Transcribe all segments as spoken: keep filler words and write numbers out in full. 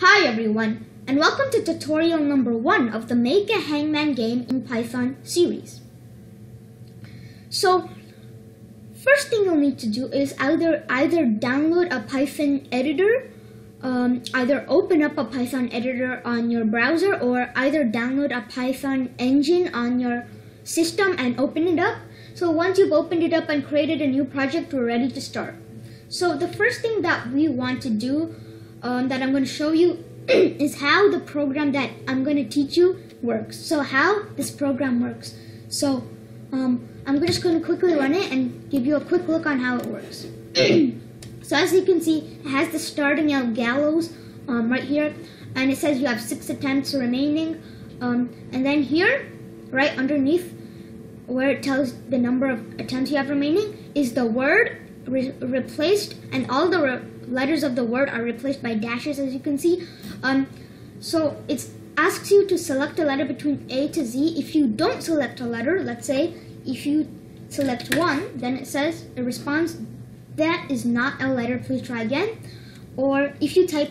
Hi everyone, and welcome to tutorial number one of the Make a Hangman Game in Python series. So, first thing you'll need to do is either either download a Python editor, um, either open up a Python editor on your browser, or either download a Python engine on your system and open it up. So once you've opened it up and created a new project, we're ready to start. So the first thing that we want to do, um, that I'm going to show you, is how the program that I'm going to teach you works. So how this program works. So um, I'm just going to quickly run it and give you a quick look on how it works. So as you can see, it has the starting out gallows um, right here, and it says you have six attempts remaining. Um, and then here, right underneath, where it tells the number of attempts you have remaining is the word re replaced, and all the re letters of the word are replaced by dashes, as you can see. Um, so it asks you to select a letter between A to Z. If you don't select a letter, let's say if you select one, then it says a response that is not a letter, please try again. Or if you type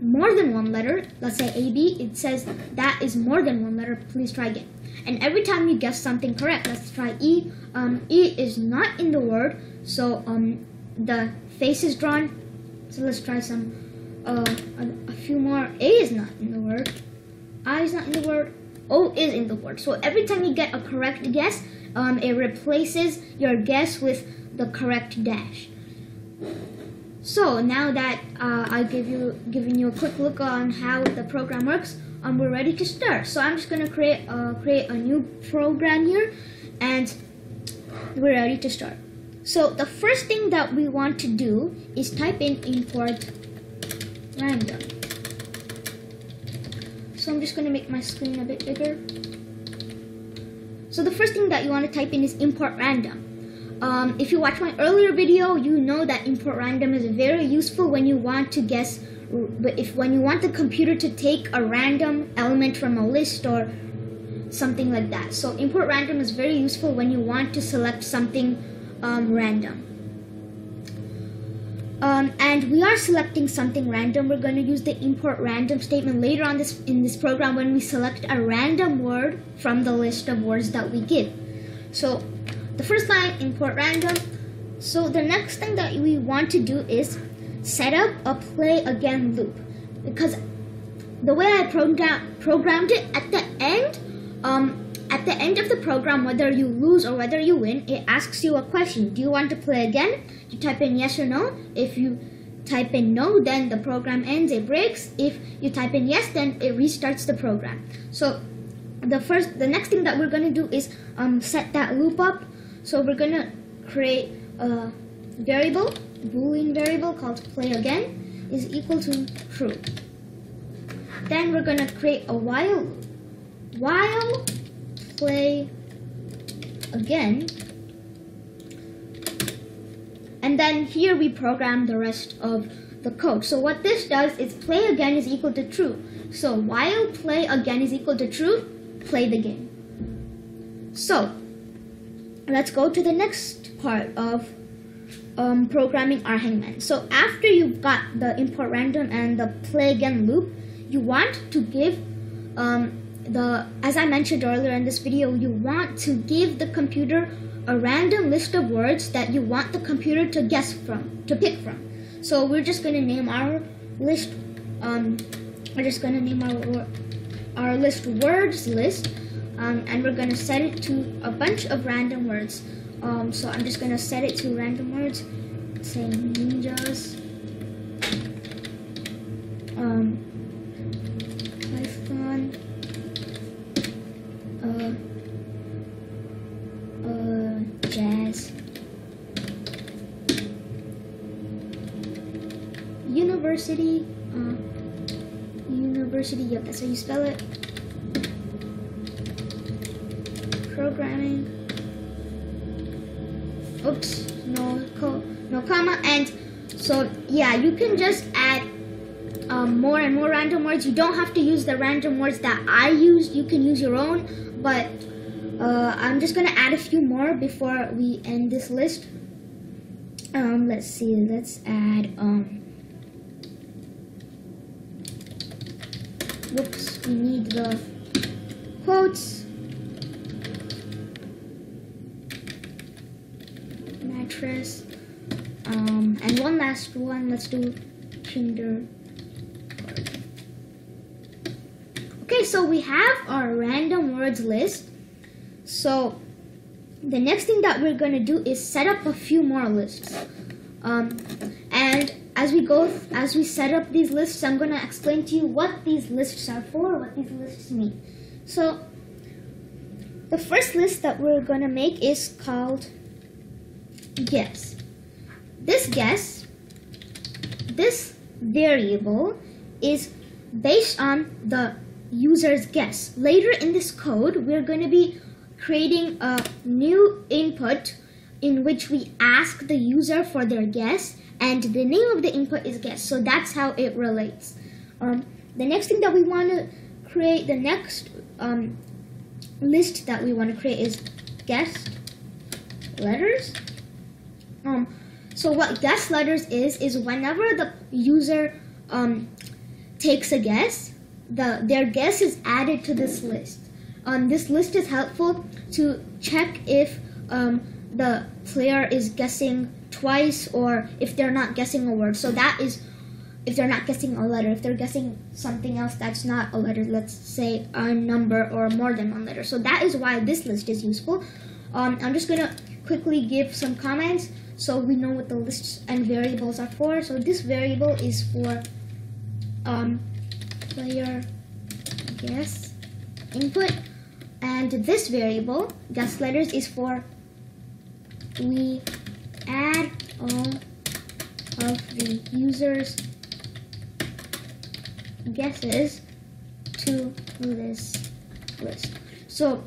more than one letter, let's say A B, it says that is more than one letter, please try again. And every time you guess something correct, let's try E. Um, E is not in the word, so um, the face is drawn. So let's try some, uh, a, a few more. A is not in the word. I is not in the word. O is in the word. So every time you get a correct guess, um, it replaces your guess with the correct dash. So now that uh, I've give you, given you a quick look on how the program works, Um, we're ready to start. So I'm just gonna create uh, create a new program here, and we're ready to start. So the first thing that we want to do is type in import random. So I'm just gonna make my screen a bit bigger. So the first thing that you want to type in is import random. Um, if you watch my earlier video, you know that import random is very useful when you want to guess. But if when you want the computer to take a random element from a list or something like that. So import random is very useful when you want to select something um, random. Um, and we are selecting something random. We're going to use the import random statement later on this in this program when we select a random word from the list of words that we give. So the first line, import random. So the next thing that we want to do is set up a play again loop, because the way I program, programmed it, at the end um, at the end of the program, whether you lose or whether you win, it asks you a question. Do you want to play again? You type in yes or no. If you type in no, then the program ends, it breaks. If you type in yes, then it restarts the program. So the first the next thing that we're going to do is um, set that loop up. So we're going to create a variable, boolean variable called play again is equal to true. Then we're going to create a while loop. While play again, and then here we program the rest of the code. So what this does is play again is equal to true. So while play again is equal to true, play the game. So let's go to the next part of Um, programming our hangman. So after you've got the import random and the play again loop, you want to give um, the as I mentioned earlier in this video, you want to give the computer a random list of words that you want the computer to guess from, to pick from. So we're just going to name our list. Um, we're just going to name our our list words list, um, and we're going to set it to a bunch of random words. Um, so I'm just gonna set it to random words, say ninjas, um, Python, uh, uh, jazz, university, uh, university, yep, that's how you spell it, programming, oops, no, co no comma. And so yeah, you can just add um, more and more random words. You don't have to use the random words that I used. You can use your own, but uh, I'm just gonna add a few more before we end this list. Um, let's see, let's add um, Whoops, we need the quotes. Mattress. Um, and one last one, let's do Kinder. Okay, so we have our random words list. So the next thing that we're going to do is set up a few more lists. Um, and as we go, as we set up these lists, I'm going to explain to you what these lists are for, what these lists mean. So the first list that we're going to make is called guess. This guess, this variable is based on the user's guess. Later in this code, we're going to be creating a new input in which we ask the user for their guess, and the name of the input is guess. So that's how it relates. Um, the next thing that we want to create, the next um, list that we want to create is guess letters. Um, so what guess letters is, is whenever the user um, takes a guess, The, their guess is added to this list. Um, this list is helpful to check if um, the player is guessing twice, or if they're not guessing a word. So that is if they're not guessing a letter. If they're guessing something else that's not a letter, let's say a number or more than one letter. So that is why this list is useful. Um, I'm just going to quickly give some comments so we know what the lists and variables are for. So this variable is for um, player guess input, and this variable guess letters is for we add all of the user's guesses to this list. So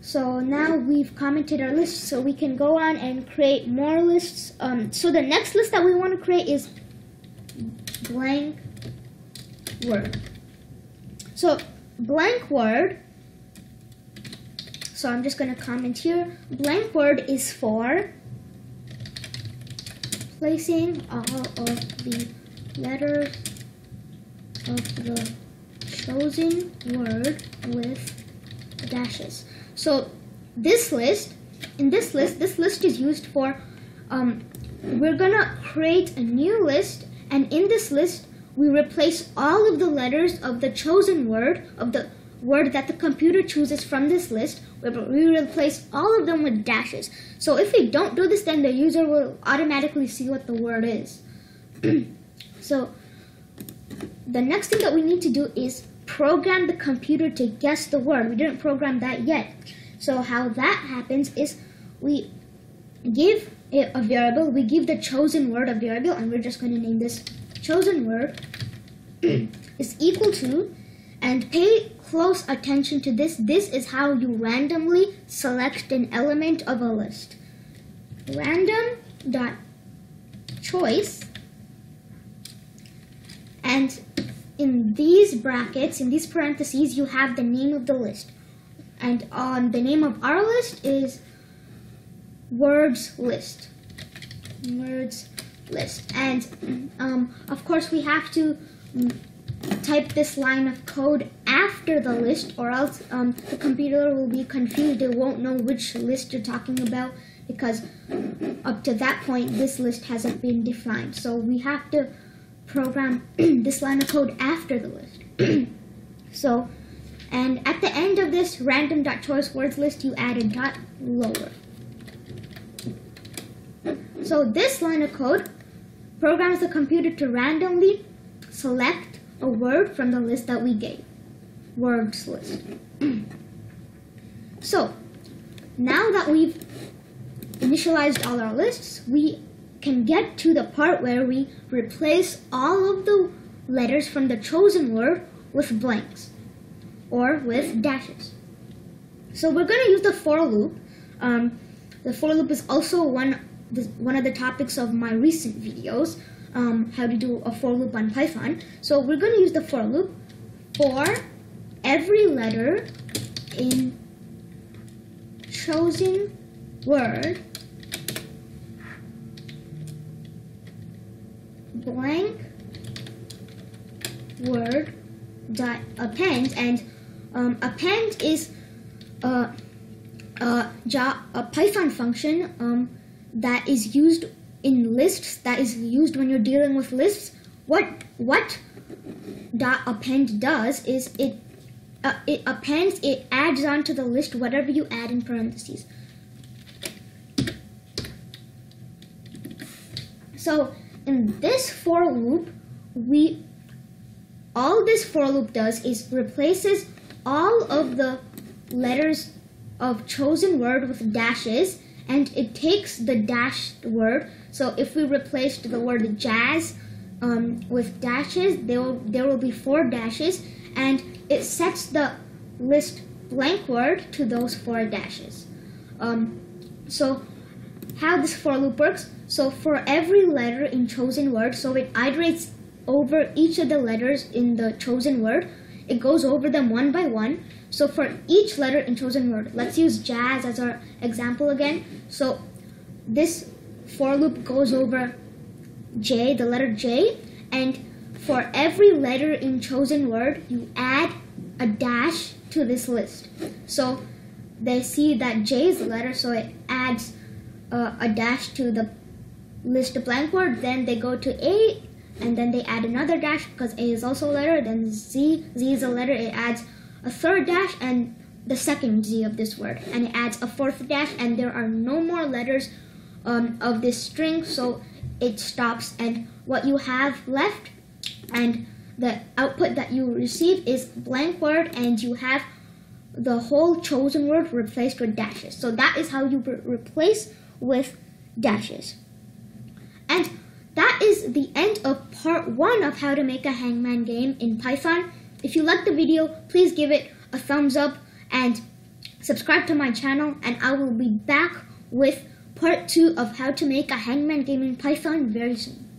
so now we've commented our list, so we can go on and create more lists. Um, so the next list that we want to create is blank word. So blank word, so I'm just going to comment here, blank word is for placing all of the letters of the chosen word with dashes. So this list, in this list, this list is used for, um, we're going to create a new list, and in this list, we replace all of the letters of the chosen word, of the word that the computer chooses from this list. We replace all of them with dashes. So if we don't do this, then the user will automatically see what the word is. So the next thing that we need to do is program the computer to guess the word. We didn't program that yet. So how that happens is we give it a variable. We give the chosen word a variable, and we're just going to name this chosen word is equal to, and pay close attention to this. This is how you randomly select an element of a list. Random.choice, and in these brackets, in these parentheses, you have the name of the list. And on the name of our list is words list. Words list. And um, of course we have to type this line of code after the list, or else um, the computer will be confused. It won't know which list you're talking about, because up to that point this list hasn't been defined. So we have to program this line of code after the list. So, and at the end of this random.choice words list, you add a dot lower. So this line of code programs the computer to randomly select a word from the list that we gave, words list. So now that we've initialized all our lists, we can get to the part where we replace all of the letters from the chosen word with blanks or with dashes. So we're going to use the for loop. Um, the for loop is also one This, one of the topics of my recent videos, um, how to do a for loop on Python. So we're going to use the for loop. For every letter in chosen word blank word dot append, and um, append is uh, uh, a Python function um, that is used in lists, that is used when you're dealing with lists. What what dot append does is it uh, it appends, it adds on to the list whatever you add in parentheses. So in this for loop, we all this for loop does is replaces all of the letters of chosen word with dashes, and it takes the dashed word. So if we replaced the word jazz um, with dashes, there will, there will be four dashes, and it sets the list blank word to those four dashes. Um, so how this for loop works, so for every letter in chosen word, so it iterates over each of the letters in the chosen word. It goes over them one by one. So for each letter in chosen word, let's use jazz as our example again. So this for loop goes over J, the letter J, and for every letter in chosen word, you add a dash to this list. So they see that J is the letter, so it adds uh, a dash to the list blank word. Then they go to A, and then they add another dash because A is also a letter. Then Z, Z is a letter, it adds a third dash and the second Z of this word, and it adds a fourth dash, and there are no more letters um, of this string, so it stops, and what you have left and the output that you receive is blank word, and you have the whole chosen word replaced with dashes. So that is how you re- replace with dashes. And that is the end of part one of how to make a hangman game in Python. If you liked the video, please give it a thumbs up and subscribe to my channel, and I will be back with part two of how to make a hangman game in Python very soon.